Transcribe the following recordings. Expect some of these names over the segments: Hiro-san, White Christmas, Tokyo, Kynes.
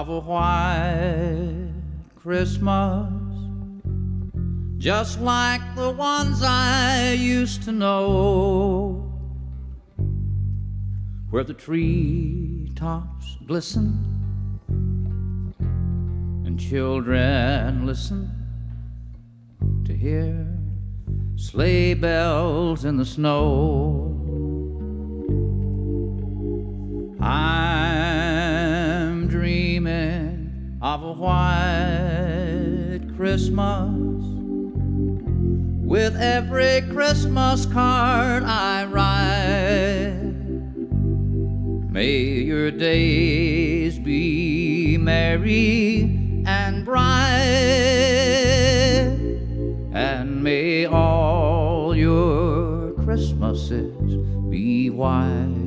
of a white Christmas, just like the ones I used to know, where the treetops glisten and children listen to hear sleigh bells in the snow. I'm dreaming of a white Christmas, with every Christmas card I write. May your days be merry and bright, and may all your Christmases be white.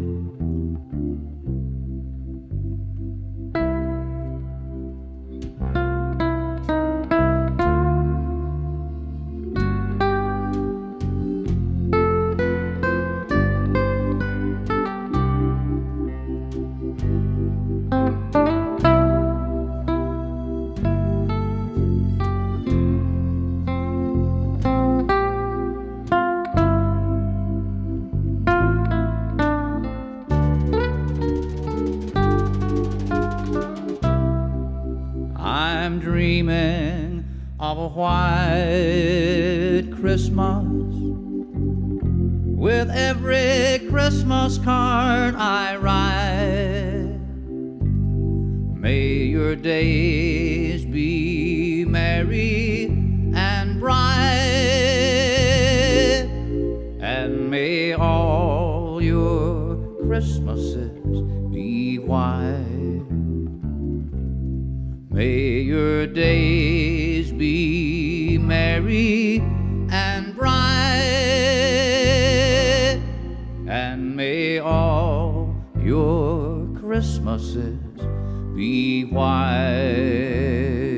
I'm dreaming of a white Christmas, with every Christmas card I write. May your days be merry and bright, and may all your Christmases be white. May your days be merry and bright, and may all your Christmases be white.